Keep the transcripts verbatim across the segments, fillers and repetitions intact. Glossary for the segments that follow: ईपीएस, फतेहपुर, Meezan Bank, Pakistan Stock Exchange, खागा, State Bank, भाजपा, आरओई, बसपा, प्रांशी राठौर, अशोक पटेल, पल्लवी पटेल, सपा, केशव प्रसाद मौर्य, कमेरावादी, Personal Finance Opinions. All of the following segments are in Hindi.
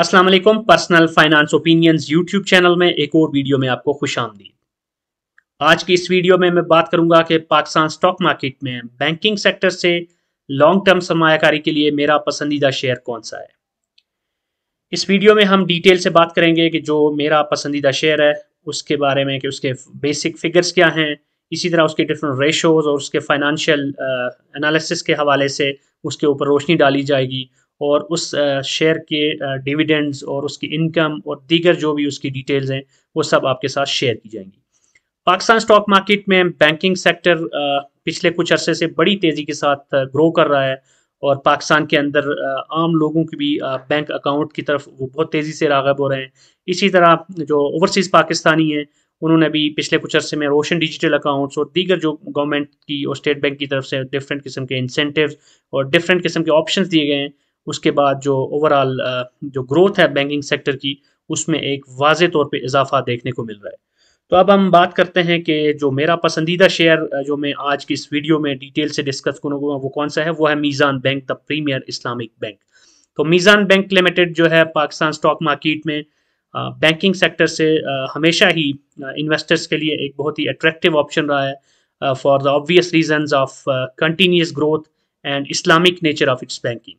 अस्सलाम वालेकुम। Personal finance opinions YouTube channel में एक और वीडियो में आपको खुशामदीद। आज की इस वीडियो में मैं बात करूंगा कि पाकिस्तान स्टॉक मार्केट में बैंकिंग सेक्टर से लॉन्ग टर्म सरमायाकारी के लिए मेरा पसंदीदा शेयर कौन सा है। इस वीडियो में हम डिटेल से बात करेंगे कि जो मेरा पसंदीदा शेयर है उसके बारे में, कि उसके बेसिक फिगर्स क्या हैं, इसी तरह उसके डिफरेंट रेशोज़ और उसके फाइनेंशियल एनालिसिस के हवाले से उसके ऊपर रोशनी डाली जाएगी और उस शेयर के डिविडेंड्स और उसकी इनकम और दीगर जो भी उसकी डिटेल्स हैं वो सब आपके साथ शेयर की जाएंगी। पाकिस्तान स्टॉक मार्केट में बैंकिंग सेक्टर पिछले कुछ अरसे से बड़ी तेज़ी के साथ ग्रो कर रहा है और पाकिस्तान के अंदर आम लोगों की भी बैंक अकाउंट की तरफ वो बहुत तेज़ी से राग़ब हो रहे हैं। इसी तरह जो ओवरसीज़ पाकिस्तानी हैं उन्होंने भी पिछले कुछ अरसे में रोशन डिजिटल अकाउंट्स और दीगर जो गवर्नमेंट की और स्टेट बैंक की तरफ से डिफरेंट किस्म के इंसेंटिव और डिफरेंट किस्म के ऑप्शन दिए गए हैं। उसके बाद जो ओवरऑल जो ग्रोथ है बैंकिंग सेक्टर की उसमें एक वाज़े तौर पे इजाफा देखने को मिल रहा है। तो अब हम बात करते हैं कि जो मेरा पसंदीदा शेयर जो मैं आज की इस वीडियो में डिटेल से डिस्कस करूँगा वो कौन सा है। वो है Meezan bank, the premier Islamic bank. तो मीज़ान बैंक लिमिटेड जो है पाकिस्तान स्टॉक मार्केट में बैंकिंग सेक्टर से हमेशा ही इन्वेस्टर्स के लिए एक बहुत ही अट्रैक्टिव ऑप्शन रहा है for the obvious reasons of continuous growth and Islamic nature of its banking.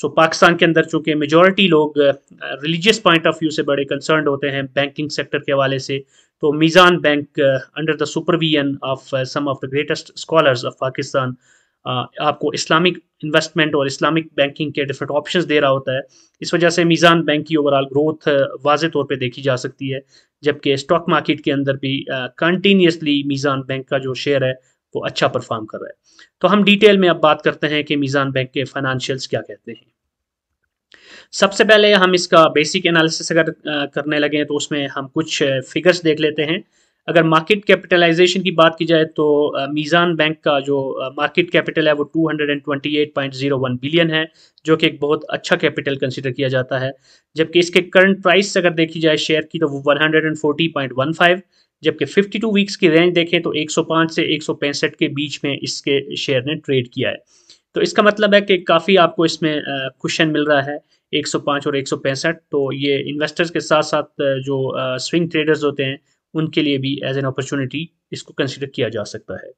So so, Pakistan के अंदर चूँकि मेजॉरिटी लोग रिलीजियस पॉइंट ऑफ व्यू से बड़े कंसर्न होते हैं बैंकिंग सेक्टर के हवाले से, तो Meezan bank under the supervision of some of the greatest scholars of Pakistan आपको इस्लामिक इन्वेस्टमेंट और इस्लामिक बैंकिंग के डिफरेंट ऑप्शंस दे रहा होता है। इस वजह से मीज़ान बैंक की ओवरऑल ग्रोथ वाज़े तौर पे देखी जा सकती है, जबकि स्टॉक मार्केट के अंदर भी कंटिन्यूसली uh, मीज़ान बैंक का जो शेयर है वो अच्छा परफॉर्म कर रहा है। तो हम डिटेल में अब बात करते हैं कि मीज़ान बैंक के फाइनेंशियल्स क्या कहते हैं। सबसे पहले हम इसका बेसिक एनालिसिस अगर करने लगे तो उसमें हम कुछ फिगर्स देख लेते हैं। अगर मार्केट कैपिटलाइजेशन की बात की जाए तो मीज़ान बैंक का जो मार्केट कैपिटल है वो two hundred twenty eight point zero one billion है, जो कि एक बहुत अच्छा कैपिटल कंसीडर किया जाता है। जबकि इसके करंट प्राइस अगर देखी जाए शेयर की तो वो one hundred forty point one five, जबकि बावन वीक्स की रेंज देखें तो एक सौ पाँच से एक सौ पैंसठ के बीच में इसके शेयर ने ट्रेड किया है। तो इसका मतलब है कि काफ़ी आपको इसमें कुशन मिल रहा है एक सौ पाँच और एक सौ पैंसठ। तो ये इन्वेस्टर्स के साथ साथ जो स्विंग ट्रेडर्स होते हैं उनके लिए भी एज एन अपॉर्चुनिटी इसको कंसीडर किया जा सकता है।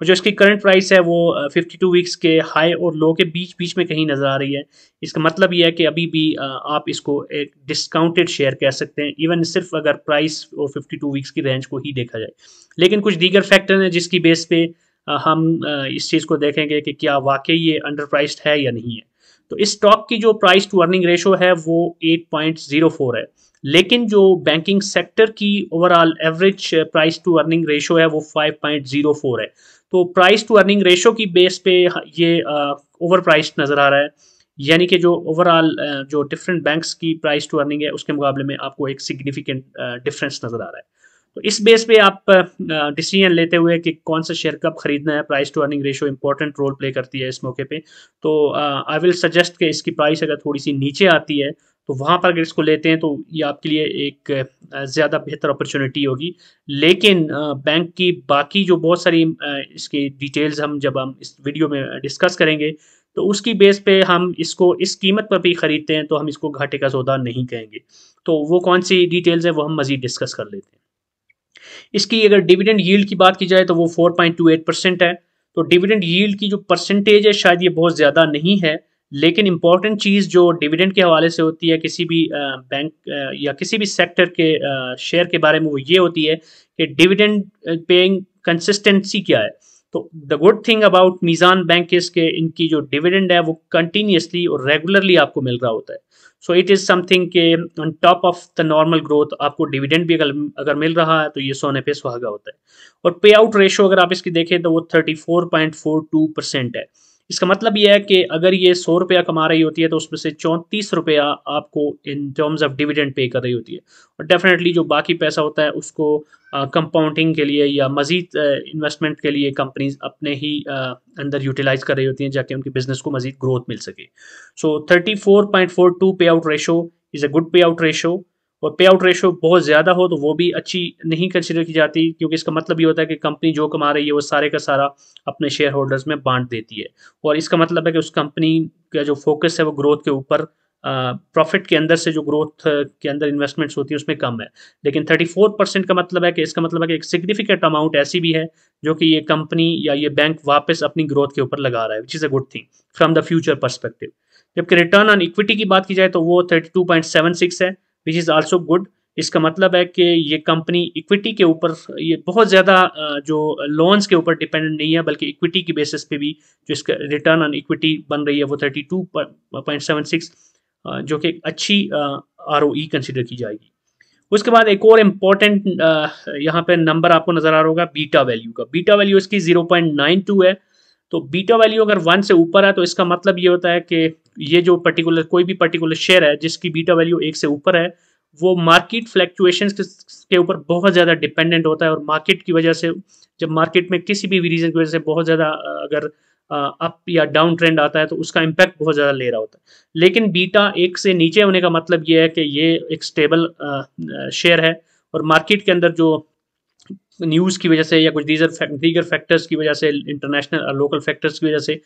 और जो इसकी करंट प्राइस है वो बावन वीक्स के हाई और लो के बीच बीच में कहीं नज़र आ रही है। इसका मतलब यह है कि अभी भी आप इसको एक डिस्काउंटेड शेयर कह सकते हैं, इवन सिर्फ अगर प्राइस और बावन वीक्स की रेंज को ही देखा जाए। लेकिन कुछ दीगर फैक्टर हैं जिसकी बेस पे हम इस चीज़ को देखेंगे कि क्या वाकई ये अंडर प्राइस्ड है या नहीं है। तो इस स्टॉक की जो प्राइस टू अर्निंग रेशो है वो एट पॉइंट ज़ीरो फोर है, लेकिन जो बैंकिंग सेक्टर की overall average price to earning ratio है वो फाइव पॉइंट ज़ीरो फोर है। तो प्राइस टू अर्निंग रेशो की बेस पे ये ओवर प्राइस्ड नज़र आ रहा है, यानी कि जो ओवरऑल जो डिफरेंट बैंक्स की प्राइस टू अर्निंग है उसके मुकाबले में आपको एक सिग्निफिकेंट डिफरेंस नज़र आ रहा है। तो इस बेस पे आप डिसीजन लेते हुए कि कौन सा शेयर कब खरीदना है, price to earning ratio important role play करती है इस मौके पे। तो आई विल सजेस्ट कि इसकी प्राइस अगर थोड़ी सी नीचे आती है तो वहाँ पर अगर इसको लेते हैं तो ये आपके लिए एक ज़्यादा बेहतर अपॉर्चुनिटी होगी। लेकिन बैंक की बाकी जो बहुत सारी इसकी डिटेल्स हम जब हम इस वीडियो में डिस्कस करेंगे तो उसकी बेस पे हम इसको इस कीमत पर भी ख़रीदते हैं तो हम इसको घाटे का सौदा नहीं कहेंगे। तो वो कौन सी डिटेल्स हैं वो हम मज़ीद डिस्कस कर लेते हैं। इसकी अगर डिविडेंड यील्ड की बात की जाए तो वो four point two eight percent है। तो डिविडेंड यील्ड की जो परसेंटेज है शायद ये बहुत ज़्यादा नहीं है, लेकिन इम्पॉर्टेंट चीज़ जो डिविडेंड के हवाले से होती है किसी भी बैंक या किसी भी सेक्टर के शेयर के बारे में वो ये होती है कि डिविडेंड पेइंग कंसिस्टेंसी क्या है। तो the good thing about Meezan bank is के इनकी जो डिविडेंड है वो कंटिन्यूसली और रेगुलरली आपको मिल रहा होता है। सो इट इज़ समथिंग के on top of the normal growth आपको डिविडेंड भी अगर अगर मिल रहा है तो ये सोने पे सुहागा होता है। और पे आउट रेशो अगर आप इसकी देखें तो वो thirty four point four two percent है। इसका मतलब यह है कि अगर ये सौ रुपया कमा रही होती है तो उसमें से चौंतीस रुपया आपको इन टर्म्स ऑफ डिविडेंड पे कर रही होती है। और डेफिनेटली जो बाकी पैसा होता है उसको कंपाउंडिंग के लिए या मज़ीद इन्वेस्टमेंट के लिए कंपनीज अपने ही आ, अंदर यूटिलाइज़ कर रही होती हैं जाके उनके बिजनेस को मज़ीद ग्रोथ मिल सके। So thirty four point four two pay out ratio is a good pay out ratio. और पे आउट रेशो बहुत ज़्यादा हो तो वो भी अच्छी नहीं कंसीडर की जाती, क्योंकि इसका मतलब ये होता है कि कंपनी जो कमा रही है वो सारे का सारा अपने शेयर होल्डर्स में बांट देती है। और इसका मतलब है कि उस कंपनी का जो फोकस है वो ग्रोथ के ऊपर प्रॉफिट के अंदर से जो ग्रोथ के अंदर इन्वेस्टमेंट्स होती है उसमें कम है, लेकिन चौंतीस परसेंट का मतलब है कि इसका मतलब है कि एक सिग्निफिकेंट अमाउंट ऐसी भी है जो कि ये कंपनी या ये बैंक वापस अपनी ग्रोथ के ऊपर लगा रहा है, which is a good thing from the future perspective. जबकि रिटर्न ऑन इक्विटी की बात की जाए तो वो बत्तीस पॉइंट सात छह है, विच इज़ आल्सो गुड। इसका मतलब है कि ये कंपनी इक्विटी के ऊपर, ये बहुत ज़्यादा जो लोन्स के ऊपर डिपेंडेंट नहीं है, बल्कि इक्विटी की बेसिस पे भी जो इसका रिटर्न ऑन इक्विटी बन रही है वो बत्तीस पॉइंट सात छह जो कि अच्छी आरओई कंसीडर की जाएगी। उसके बाद एक और इम्पॉर्टेंट यहाँ पे नंबर आपको नज़र आ रहा होगा बीटा वैल्यू का। बीटा वैल्यू इसकी ज़ीरो पॉइंट नाइन टू है, तो बीटा वैल्यू अगर वन से ऊपर है तो इसका मतलब ये होता है कि ये जो पर्टिकुलर कोई भी पर्टिकुलर शेयर है जिसकी बीटा वैल्यू एक से ऊपर है वो मार्केट फ्लैक्चुएशंस के ऊपर बहुत ज़्यादा डिपेंडेंट होता है, और मार्केट की वजह से जब मार्केट में किसी भी रीज़न की वजह से बहुत ज़्यादा अगर अप या डाउन ट्रेंड आता है तो उसका इम्पैक्ट बहुत ज़्यादा ले रहा होता है। लेकिन बीटा एक से नीचे होने का मतलब ये है कि ये एक स्टेबल शेयर है और मार्केट के अंदर जो न्यूज़ की वजह से या कुछ दीगर दीगर फैक्टर्स की वजह से, इंटरनेशनल और लोकल फैक्टर्स की वजह से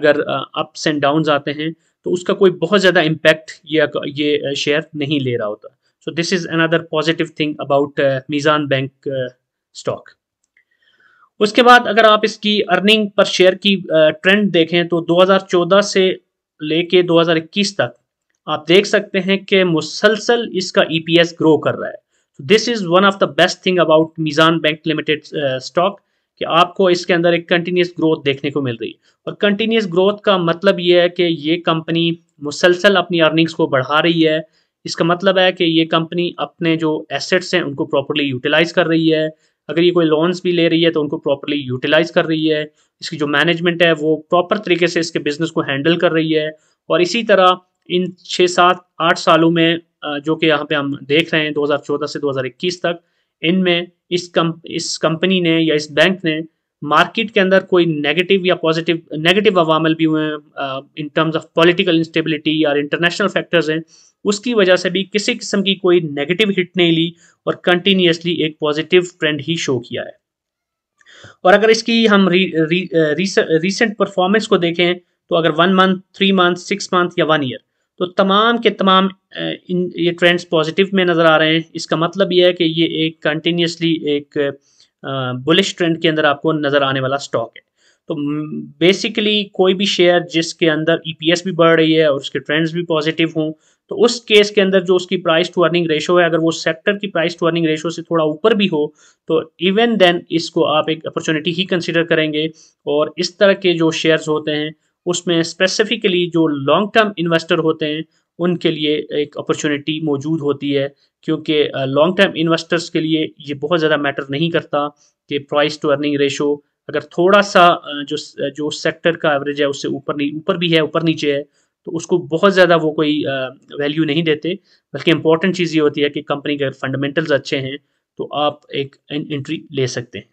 अगर अप्स एंड डाउन्स आते हैं तो उसका कोई बहुत ज़्यादा इम्पैक्ट ये ये शेयर नहीं ले रहा होता। So this is another positive thing about Meezan bank stock. उसके बाद अगर आप इसकी अर्निंग पर शेयर की ट्रेंड uh, देखें तो दो हज़ार चौदह से लेके दो हज़ार इक्कीस तक आप देख सकते हैं कि मुसलसल इसका ईपीएस ग्रो कर रहा है। This is one of the best thing about Meezan bank limited stock कि आपको इसके अंदर एक कंटिन्यूस ग्रोथ देखने को मिल रही है, और कंटिन्यूस ग्रोथ का मतलब ये है कि ये कंपनी मुसलसल अपनी अर्निंग्स को बढ़ा रही है। इसका मतलब है कि ये कंपनी अपने जो एसेट्स हैं उनको प्रॉपर्ली यूटिलाइज कर रही है, अगर ये कोई लोन्स भी ले रही है तो उनको प्रॉपर्ली यूटिलाइज कर रही है, इसकी जो मैनेजमेंट है वो प्रॉपर तरीके से इसके बिजनेस को हैंडल कर रही है। और इसी तरह इन छः सात आठ सालों में जो कि यहाँ पे हम देख रहे हैं दो हज़ार चौदह से दो हज़ार इक्कीस तक, इनमें इस कम इस कंपनी ने या इस बैंक ने मार्केट के अंदर कोई नेगेटिव या पॉजिटिव नेगेटिव अवामल भी हुए हैं in terms of political instability या इंटरनेशनल फैक्टर्स हैं, उसकी वजह से भी किसी किस्म की कोई नेगेटिव हिट नहीं ली और कंटिन्यूसली एक पॉजिटिव ट्रेंड ही शो किया है। और अगर इसकी हम री, री, री, रीसेंट परफॉर्मेंस को देखें तो अगर one month, three month, six month या वन ईयर, तो तमाम के तमाम इन ये ट्रेंड्स पॉजिटिव में नज़र आ रहे हैं। इसका मतलब ये है कि ये एक कंटिन्यूसली एक बुलिश ट्रेंड के अंदर आपको नज़र आने वाला स्टॉक है। तो बेसिकली कोई भी शेयर जिसके अंदर ईपीएस भी बढ़ रही है और उसके ट्रेंड्स भी पॉजिटिव हों तो उस केस के अंदर जो उसकी प्राइस टू अर्निंग रेशो है अगर वो सेक्टर की प्राइस टू अर्निंग रेशो से थोड़ा ऊपर भी हो तो इवन देन इसको आप एक अपॉर्चुनिटी ही कंसिडर करेंगे। और इस तरह के जो शेयर्स होते हैं उसमें स्पेसिफिकली जो लॉन्ग टर्म इन्वेस्टर होते हैं उनके लिए एक अपॉर्चुनिटी मौजूद होती है, क्योंकि लॉन्ग टर्म इन्वेस्टर्स के लिए ये बहुत ज़्यादा मैटर नहीं करता कि प्राइस टू अर्निंग रेशो अगर थोड़ा सा जो जो सेक्टर का एवरेज है उससे ऊपर नहीं ऊपर भी है ऊपर नीचे है तो उसको बहुत ज़्यादा वो कोई वैल्यू नहीं देते, बल्कि इंपॉर्टेंट चीज़ ये होती है कि कंपनी के अगर फंडामेंटल्स अच्छे हैं तो आप एक एंट्री ले सकते हैं।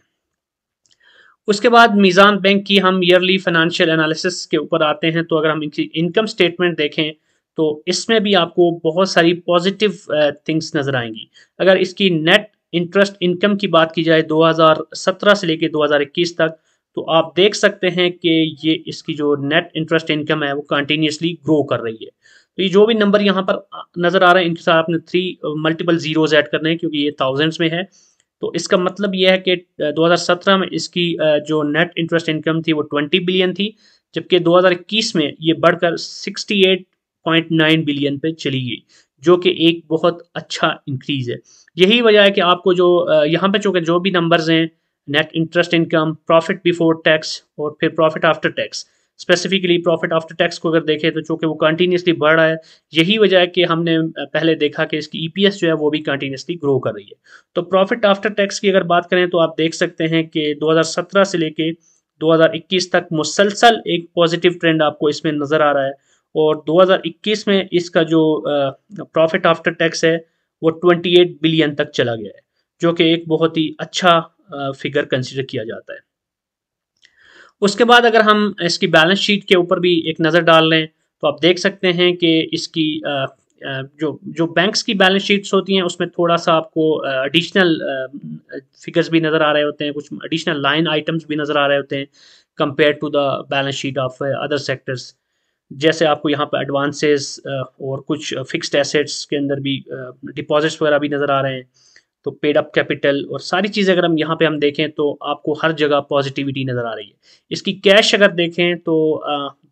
उसके बाद मीज़ान बैंक की हम ईयरली फाइनेंशियल एनालिसिस के ऊपर आते हैं तो अगर हम इनकी इनकम स्टेटमेंट देखें तो इसमें भी आपको बहुत सारी पॉजिटिव थिंग्स नज़र आएंगी। अगर इसकी नेट इंटरेस्ट इनकम की बात की जाए दो हज़ार सत्रह से लेकर दो हज़ार इक्कीस तक तो आप देख सकते हैं कि ये इसकी जो नेट इंटरेस्ट इनकम है वो कंटिन्यूसली ग्रो कर रही है। तो ये जो भी नंबर यहाँ पर नज़र आ रहा है इनके साथ आपने थ्री मल्टीपल जीरोज़ ऐड करने हैं क्योंकि ये थाउजेंड्स में है। तो इसका मतलब यह है कि दो हज़ार सत्रह में इसकी जो नेट इंटरेस्ट इनकम थी वो बीस बिलियन थी, जबकि दो हज़ार इक्कीस में ये बढ़कर अड़सठ पॉइंट नौ बिलियन पे चली गई, जो कि एक बहुत अच्छा इंक्रीज है। यही वजह है कि आपको जो यहाँ पे चूँकि जो भी नंबर्स हैं net interest income, profit before tax और फिर profit after tax, specifically profit after tax को अगर देखें तो चूँकि वो कंटिन्यूसली बढ़ रहा है, यही वजह है कि हमने पहले देखा कि इसकी ईपीएस जो है वो भी कंटिन्यूसली ग्रो कर रही है। तो प्रॉफिट आफ्टर टैक्स की अगर बात करें तो आप देख सकते हैं कि दो हज़ार सत्रह से लेके दो हज़ार इक्कीस तक मुसलसल एक पॉजिटिव ट्रेंड आपको इसमें नज़र आ रहा है, और दो हज़ार इक्कीस में इसका जो प्रॉफिट आफ्टर टैक्स है वो अट्ठाईस बिलियन तक चला गया है, जो कि एक बहुत ही अच्छा फिगर कंसिडर किया जाता है। उसके बाद अगर हम इसकी बैलेंस शीट के ऊपर भी एक नज़र डाल लें तो आप देख सकते हैं कि इसकी जो जो बैंक्स की बैलेंस शीट्स होती हैं उसमें थोड़ा सा आपको एडिशनल फिगर्स भी नज़र आ रहे होते हैं, कुछ एडिशनल लाइन आइटम्स भी नज़र आ रहे होते हैं compare to the balance sheet of other sectors. जैसे आपको यहाँ पर एडवांसेस और कुछ फिक्स्ड एसेट्स के अंदर भी डिपॉजिट्स वगैरह भी नज़र आ रहे हैं, तो पेड अप कैपिटल और सारी चीज़ें अगर हम यहाँ पे हम देखें तो आपको हर जगह पॉजिटिविटी नज़र आ रही है। इसकी कैश अगर देखें तो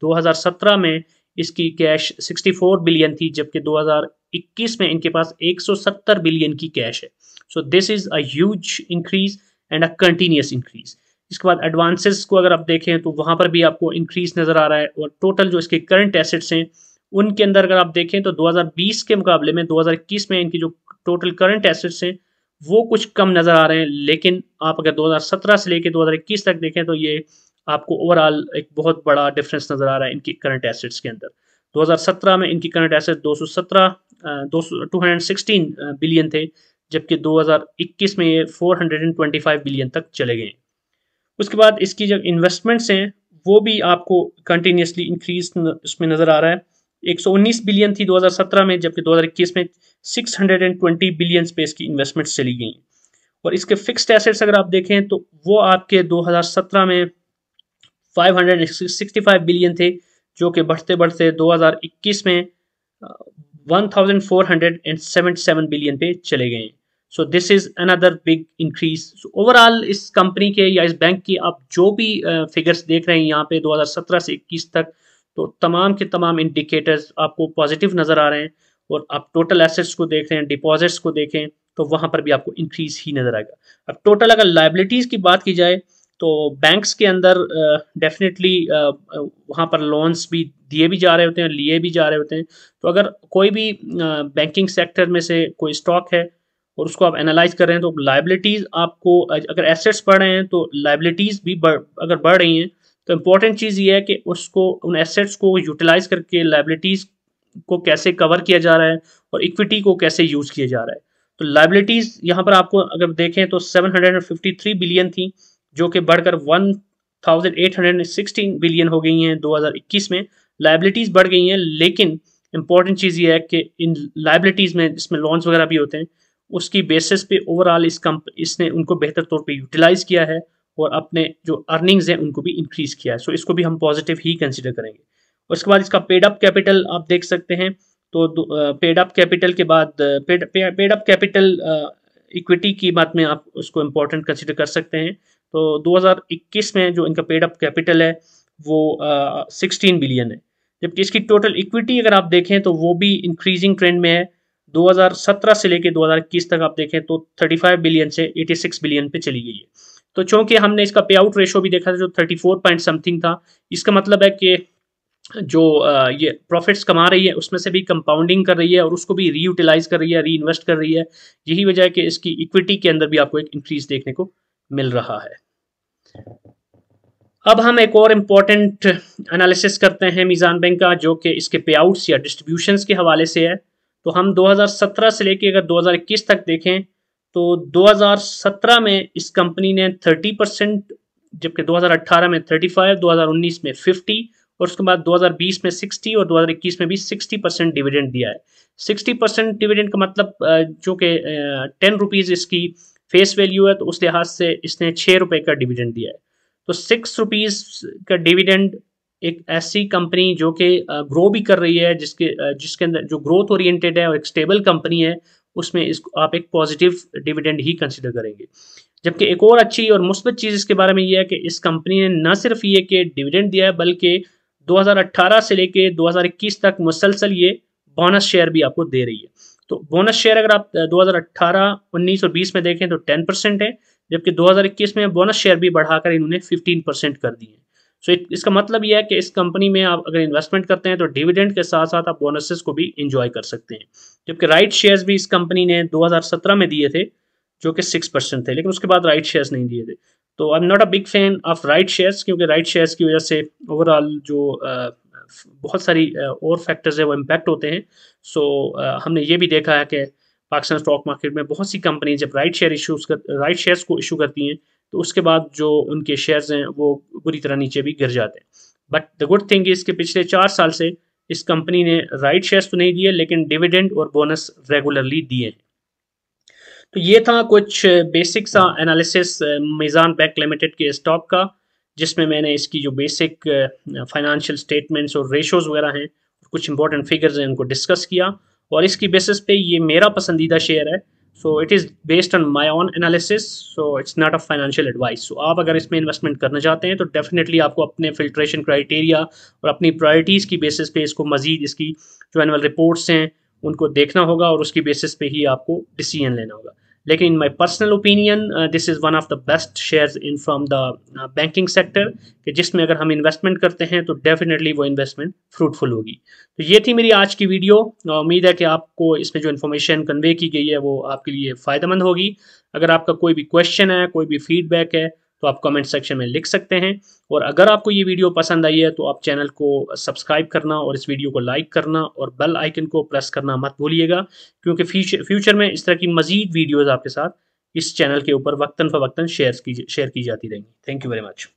दो हज़ार सत्रह में इसकी कैश चौंसठ बिलियन थी, जबकि दो हज़ार इक्कीस में इनके पास एक सौ सत्तर बिलियन की कैश है। So this is a huge increase and a continuous increase. इसके बाद एडवांसेस को अगर आप देखें तो वहाँ पर भी आपको इंक्रीज नज़र आ रहा है, और टोटल जो इसके करंट एसेट्स हैं उनके अंदर अगर आप देखें तो दो हज़ार बीस के मुकाबले में दो हज़ार इक्कीस में इनकी जो टोटल करंट एसेट्स हैं वो कुछ कम नज़र आ रहे हैं, लेकिन आप अगर दो हज़ार सत्रह से लेकर दो हज़ार इक्कीस तक देखें तो ये आपको ओवरऑल एक बहुत बड़ा डिफरेंस नज़र आ रहा है इनकी करंट एसेट्स के अंदर। दो हज़ार सत्रह में इनकी करंट एसेट दो सौ सत्रह बिलियन थे, जबकि दो हज़ार इक्कीस में ये चार सौ पच्चीस बिलियन तक चले गए। उसके बाद इसकी जब इन्वेस्टमेंट्स हैं वो भी आपको कंटिन्यूसली इंक्रीज उसमें नज़र आ रहा है। एक सौ उन्नीस बिलियन थी दो हज़ार सत्रह में, जबकि दो हज़ार इक्कीस में छह सौ बीस बिलियन स्पेस की इन्वेस्टमेंट्स चली गई। और इसके फिक्स्ड एसेट्स अगर आप देखें तो वो आपके दो हज़ार सत्रह में पाँच सौ पैंसठ बिलियन थे, जो कि बढ़ते बढ़ते दो हज़ार इक्कीस में चौदह सौ सतहत्तर बिलियन पे चले गए। So this is another big increase. Overall इस कंपनी के या इस बैंक की आप जो भी फिगर्स uh, देख रहे हैं यहाँ पे दो हज़ार सत्रह से इक्कीस तक, तो तमाम के तमाम इंडिकेटर्स आपको पॉजिटिव नज़र आ रहे हैं। और आप टोटल एसेट्स को देख रहे हैं, डिपॉजिट्स को देखें तो वहाँ पर भी आपको इंक्रीज ही नज़र आएगा। अब टोटल अगर लाइबिलिटीज़ की बात की जाए तो बैंक्स के अंदर डेफिनेटली uh, uh, uh, वहाँ पर लोन्स भी दिए भी जा रहे होते हैं, लिए भी जा रहे होते हैं। तो अगर कोई भी बैंकिंग uh, सेक्टर में से कोई स्टॉक है और उसको आप एनालाइज कर रहे हैं तो लाइबिलिटीज़ आपको, अगर एसेट्स बढ़ रहे हैं तो लाइबिलिटीज़ भी बढ़ अगर बढ़ रही हैं, तो इम्पॉर्टेंट चीज़ ये है कि उसको उन एसेट्स को यूटिलाइज करके लाइबिलिटीज़ को कैसे कवर किया जा रहा है और इक्विटी को कैसे यूज़ किया जा रहा है। तो लाइबिलिटीज़ यहाँ पर आपको अगर देखें तो सात सौ तिरेपन बिलियन थी, जो कि बढ़कर अठारह सौ सोलह बिलियन हो गई हैं दो हज़ार इक्कीस में। लाइबिलिटीज़ बढ़ गई हैं, लेकिन इम्पॉर्टेंट चीज़ ये है कि इन लाइबिलिटीज़ में जिसमें लोन्स वगैरह भी होते हैं उसकी बेसिस पे ओवरऑल इस कंपनी इसने उनको बेहतर तौर पे यूटिलाइज़ किया है और अपने जो अर्निंग्स हैं उनको भी इंक्रीज़ किया है। सो इसको भी हम पॉजिटिव ही कंसिडर करेंगे। उसके बाद इसका पेड अप कैपिटल आप देख सकते हैं, तो पेड अप कैपिटल के बाद paid paid up capital equity की बात में आप उसको इम्पोर्टेंट कंसिडर कर सकते हैं। तो दो हज़ार इक्कीस में जो इनका पेड अप कैपिटल है वो सोलह बिलियन है, जबकि इसकी टोटल इक्विटी अगर आप देखें तो वो भी इंक्रीजिंग ट्रेंड में है। दो हज़ार सत्रह से लेकर दो हज़ार इक्कीस तक आप देखें तो पैंतीस बिलियन से छियासी बिलियन पे चली गई है। तो चूँकि हमने इसका पे आउट रेशो भी देखा था जो चौंतीस पॉइंट समथिंग था, इसका मतलब है कि जो ये प्रॉफिट्स कमा रही है उसमें से भी कंपाउंडिंग कर रही है और उसको भी रीयूटिलाइज कर रही है, री इन्वेस्ट कर रही है। यही वजह है कि इसकी इक्विटी के अंदर भी आपको एक इंक्रीज देखने को मिल रहा है। अब हम एक और इम्पॉर्टेंट एनालिसिस करते हैं मीज़ान बैंक का, जो कि इसके पे आउट्स या डिस्ट्रीब्यूशंस के हवाले से है। तो हम दो हज़ार सत्रह से लेकर अगर दो हज़ार इक्कीस तक देखें तो दो हज़ार सत्रह में इस कंपनी ने तीस परसेंट, जबकि दो हज़ार अठारह में पैंतीस, दो हज़ार उन्नीस में पचास और उसके बाद दो हज़ार बीस में साठ और दो हज़ार इक्कीस में भी साठ परसेंट डिविडेंड दिया है। साठ परसेंट डिविडेंड का मतलब जो कि टेन रुपीज़ इसकी फेस वैल्यू है, तो उस लिहाज से इसने छः रुपये का डिविडेंड दिया है। तो सिक्स रुपीज़ का डिविडेंड एक ऐसी कंपनी जो कि ग्रो भी कर रही है, जिसके जिसके अंदर जो ग्रोथ ओरिएंटेड है और एक स्टेबल कंपनी है, उसमें इसको आप एक पॉजिटिव डिविडेंड ही कंसिडर करेंगे। जबकि एक और अच्छी और मुस्बत चीज़ इसके बारे में यह है कि इस कंपनी ने न सिर्फ ये कि डिविडेंड दिया है, बल्कि दो हज़ार अठारह से लेके दो हज़ार इक्कीस तक मुसलसल ये बोनस शेयर भी आपको दे रही है। तो बोनस शेयर अगर आप दो हज़ार अठारह, उन्नीस और बीस में देखें तो दस परसेंट है, जबकि दो हज़ार इक्कीस में बोनस शेयर भी बढ़ाकर इन्होंने पंद्रह परसेंट कर दिए। सो so, इसका मतलब यह है कि इस कंपनी में आप अगर इन्वेस्टमेंट करते हैं तो डिविडेंड के साथ साथ आप बोनसेस को भी एंजॉय कर सकते हैं। जबकि राइट शेयर्स भी इस कंपनी ने दो हज़ार सत्रह में दिए थे, जो कि छह परसेंट थे, लेकिन उसके बाद राइट शेयर्स नहीं दिए थे। तो I am not a big fan of right shares, क्योंकि राइट शेयर्स की वजह से ओवरऑल जो आ, बहुत सारी आ, और फैक्टर्स है वो इम्पैक्ट होते हैं। सो आ, हमने ये भी देखा है कि पाकिस्तान स्टॉक मार्केट में बहुत सी कंपनी जब राइट शेयर इशूज कर राइट शेयर्स को इशू करती हैं तो उसके बाद जो उनके शेयर्स हैं वो बुरी तरह नीचे भी गिर जाते हैं। बट द गुड थिंग इसके पिछले चार साल से इस कंपनी ने राइट शेयर्स तो नहीं दिए, लेकिन डिविडेंड और बोनस रेगुलरली दिए हैं। तो ये था कुछ बेसिक सा एनालिसिस मीज़ान बैंक लिमिटेड के स्टॉक का, जिसमें मैंने इसकी जो बेसिक फाइनेंशियल स्टेटमेंट्स और रेशोज़ वगैरह हैं, कुछ इंपॉर्टेंट फिगर्स हैं, उनको डिस्कस किया और इसकी बेसिस पे ये मेरा पसंदीदा शेयर है। So it is based on my own analysis, so it's not a financial advice. सो आप अगर इसमें इन्वेस्टमेंट करना चाहते हैं तो डेफिनेटली आपको अपने फिल्ट्रेशन क्राइटेरिया और अपनी प्रायोरिटीज़ की बेसिस पे इसको मजीद इसकी जो एनुअल रिपोर्ट्स हैं उनको देखना होगा और उसकी बेसिस पे ही आपको डिसीजन लेना होगा। लेकिन in my personal opinion this is one of the best shares in from the banking sector, कि जिसमें अगर हम इन्वेस्टमेंट करते हैं तो डेफिनेटली वो इन्वेस्टमेंट फ्रूटफुल होगी। तो ये थी मेरी आज की वीडियो। उम्मीद है कि आपको इसमें जो इन्फॉर्मेशन कन्वे की गई है वो आपके लिए फ़ायदेमंद होगी। अगर आपका कोई भी क्वेश्चन है, कोई भी फीडबैक है तो आप कमेंट सेक्शन में लिख सकते हैं। और अगर आपको ये वीडियो पसंद आई है तो आप चैनल को सब्सक्राइब करना और इस वीडियो को लाइक करना और बेल आइकन को प्रेस करना मत भूलिएगा, क्योंकि फ्यूचर में इस तरह की मजीद वीडियोस आपके साथ इस चैनल के ऊपर वक्तन फवक्तन शेयर की शेयर की जाती रहेंगी। Thank you very much.